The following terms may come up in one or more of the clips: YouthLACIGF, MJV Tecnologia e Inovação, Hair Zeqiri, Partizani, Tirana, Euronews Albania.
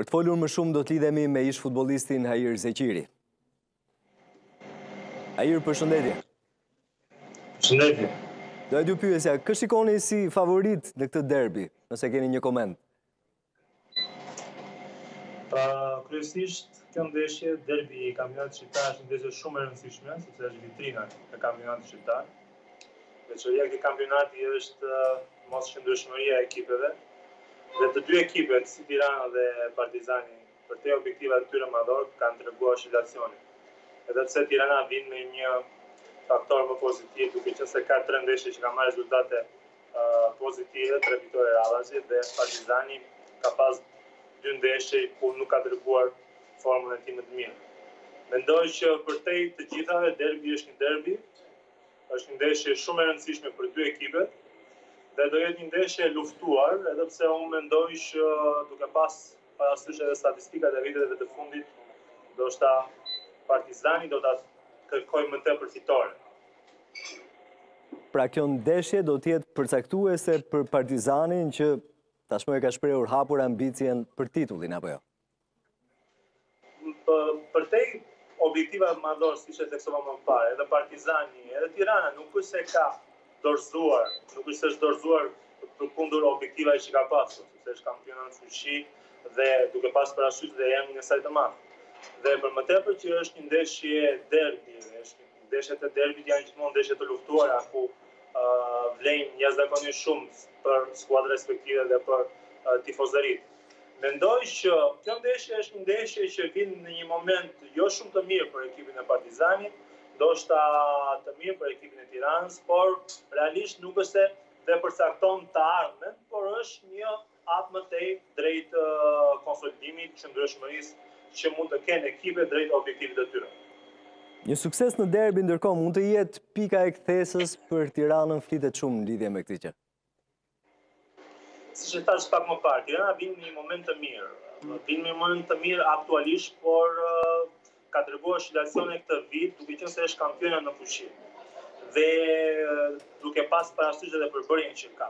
Për të folur më shumë do të lidhemi me ish futbollistin Hair Zeqiri. Hair, përshëndetje. Përshëndetje. Do e dy pyesja, kë shikoni si favorit në këtë derbi, nëse keni një koment? Kryesisht, kjo ndeshje derbi i kampionatit shqiptar është një ndeshje shumë e rëndësishme, sepse është vitrina e kampionatit shqiptar. Veçoria e kampionati është mosqëndrueshmëria e ekipeve. Dhe të dy ekipet, si Tirana dhe Partizani, për te objektivat të tyre madhor, kanë treguar oscilacione. Edhe pse Tirana vjen me një faktor më pozitiv, duke qenë se ka 3 ndeshje që kanë marrë rezultate pozitive, 3 fitore radhazi, dhe Partizani ka pas 2 ndeshje ku nuk ka treguar formën e tij më të mirë. Mendoj që për të gjithave derbi është një derbi, është një ndeshje shumë e rëndësishme për dy ekipet. Dhe do jetë një ndeshje e luftuar, edhe pse unë mendoj që duke parasysh edhe statistikat e viteve të fundit, ndoshta Partizani do ta kërkojë më tepër fitore. Pra kjo ndeshje do të jetë përcaktuese për Partizanin që tashmë e ka shprehur hapur ambicien për titullin apo jo? Për te objektivat madhor, siç e theksova më parë, edhe Partizani, edhe Tirana nuk është se ka dorzuar, nuk është dorzuar përkundur objektiva që ka pasur, sepse është kampion në fuqi dhe duke pasur parasysh dhe emrin e saj të madh. Dhe për më tepër që është një ndeshje derbi, ndeshjet e derbit janë gjithmonë ndeshje të luftuara ku vlejnë jashtëzakonisht shumë për skuadrat respektive dhe për tifozëritë. Mendoj që kjo ndeshje është një ndeshje që vjen në një moment jo shumë të mirë për ekipin e Partizanit, ndoshta të mirë për ekipin e Tiranës, por realisht nuk është dhe përcakton të ardhmen, por është një hap më tej drejt konsolidimit të qëndrueshmërisë që mund të kenë ekipet drejt objektivit të tyre. Një sukses në derbi ndërkohë mund të jetë pika e kthesës për Tiranën, flitet shumë në lidhje me këtë gjë. Siç e thash pak më parë, Tirana vjen në një moment të mirë. Vjen në një moment të mirë aktualisht, por ka treguar oscilacione këtë vit, duke qenë se është kampiona në fuqi. Dhe duke pas parasysh edhe përbërjen që ka.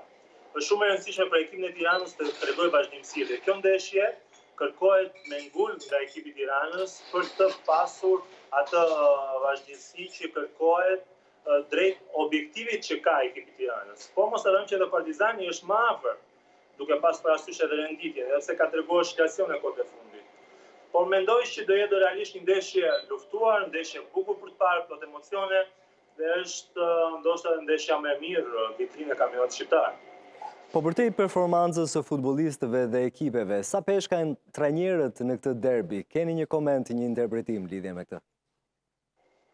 Është shumë e rëndësishme për ekipin e Tiranës të tregojë vazhdimsi dhe kjo ndeshje kërkohet me ngul nga ekipi i Tiranës për të pasur atë vazhdimsi që kërkohet drejt objektivit që ka ekipi i Tiranës. Po mos harojmë që edhe Partizani është më afër, duke pas parasysh edhe renditjen, edhe pse ka treguar oscilacione kohë të fundit. Por mendoj që do jetë realisht një ndeshje luftuar, ndeshje bukur për të parë, plot emocione, dhe është ndoshta ndeshja më e mirë vitrinë e kampionatit shqiptar. Po përtej performancës së futbollistëve dhe ekipeve, sa peshë kanë trajnerët në këtë derbi? Keni një koment, një interpretim lidhje me këtë?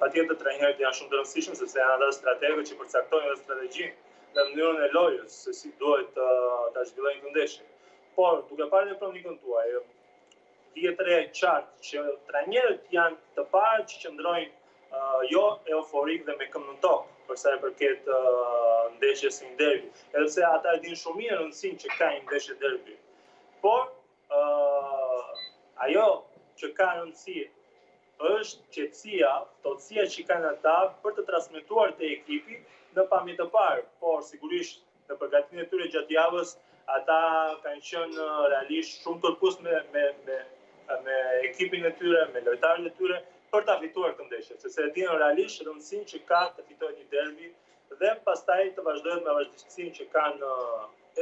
Patjetër trajnerët janë shumë të rëndësishëm sepse janë ata strategët që përcaktojnë edhe strategjinë dhe mënyrën e lojës, se si duhet ta zhvillojnë këtë ndeshje. Por duke parë dhe kronikën tuaj, tjetër e qartë që trajnerët janë të parë që qëndrojnë jo euforik dhe me këmbë në tokë përsa e përket ndeshjes së një derbi, edhe pse ata e dinë shumë mirë rëndësinë që ka një ndeshje derbi. Por ajo që ka rëndësi është qetësia, thohtësia që kanë ata për të transmetuar te ekipi në pamje të parë, por sigurisht në përgatitjen e tyre gjatë javës ata kanë qenë realisht shumë kërkues me ekipin e tyre, me lojtarët e tyre, për ta fituar këtë ndeshje, sepse e dinë realisht rëndësinë që ka të fitojë një derbi dhe pastaj të vazhdojnë me vazhdimsinë që kanë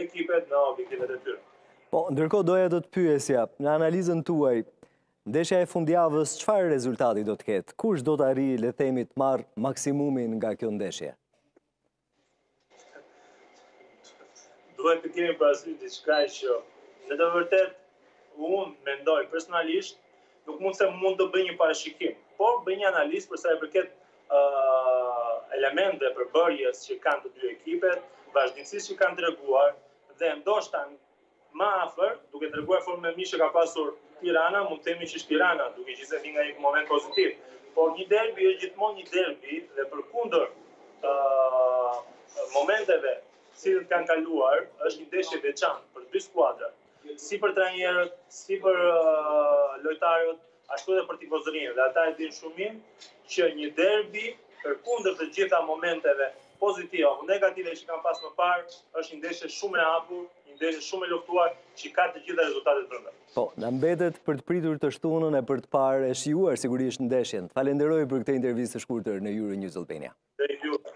ekipet në objektivet e tyre. Po, ndërkohë doja të pyesja, në analizën tuaj, ndeshja e fundjavës çfarë rezultati do të ketë? Kush do të arrijë, le të themi, të marrë maksimumin nga kjo ndeshje? Duhet të kemi parasysh diçka që në të vërtetë unë mendoj personalisht, nuk mund se të bëj një parashikim, por bëj një analizë për sa i përket elemente përbërjes që kanë të dy ekipet, vazhdimësisë që kanë treguar dhe ndoshta më afër, duke treguar formën e mirë që ka pasur Tirana, mund të themi që Tirana, duke qenë se vjen nga një moment pozitiv. Por një derbi është gjithmonë një derbi dhe përkundër momenteve që kanë kaluar, është një ndeshje e veçantë për dy skuadrat. Si për trajnerët, si për lojtarët, ashtu edhe për tifozërinë. Dhe ata e dinë shumë mirë që një derbi, përkundër të gjitha momenteve pozitive apo negative që kanë pasur më parë, është një ndeshje shumë e hapur, një një ndeshje shumë e luftuar që ka të gjitha rezultatet brenda. Po, na mbetet për të pritur të shtunën e për të parë e shijuar sigurisht ndeshjen. Falenderoj për këtë intervistë të shkurtër në Euronews Albania. Thank you.